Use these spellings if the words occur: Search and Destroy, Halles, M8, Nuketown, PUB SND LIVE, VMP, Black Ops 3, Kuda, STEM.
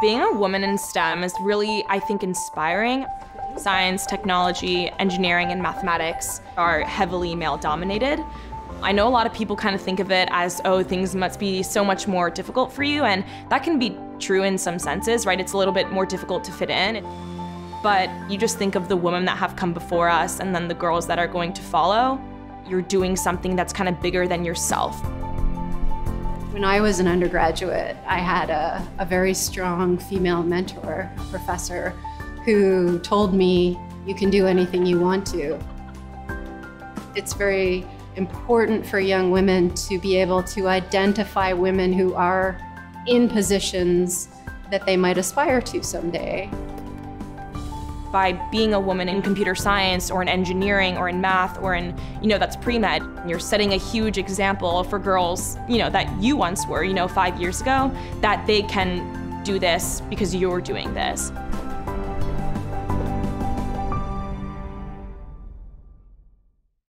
Being a woman in STEM is really, I think, inspiring. Science, technology, engineering, and mathematics are heavily male-dominated. I know a lot of people kind of think of it as, oh, things must be so much more difficult for you, and that can be true in some senses, right? It's a little bit more difficult to fit in. But you just think of the women that have come before us and then the girls that are going to follow. You're doing something that's kind of bigger than yourself. When I was an undergraduate, I had a very strong female mentor, a professor, who told me, you can do anything you want to. It's very important for young women to be able to identify women who are in positions that they might aspire to someday. By being a woman in computer science or in engineering or in math or in, that's pre-med, you're setting a huge example for girls, that you once were, 5 years ago, that they can do this because you're doing this.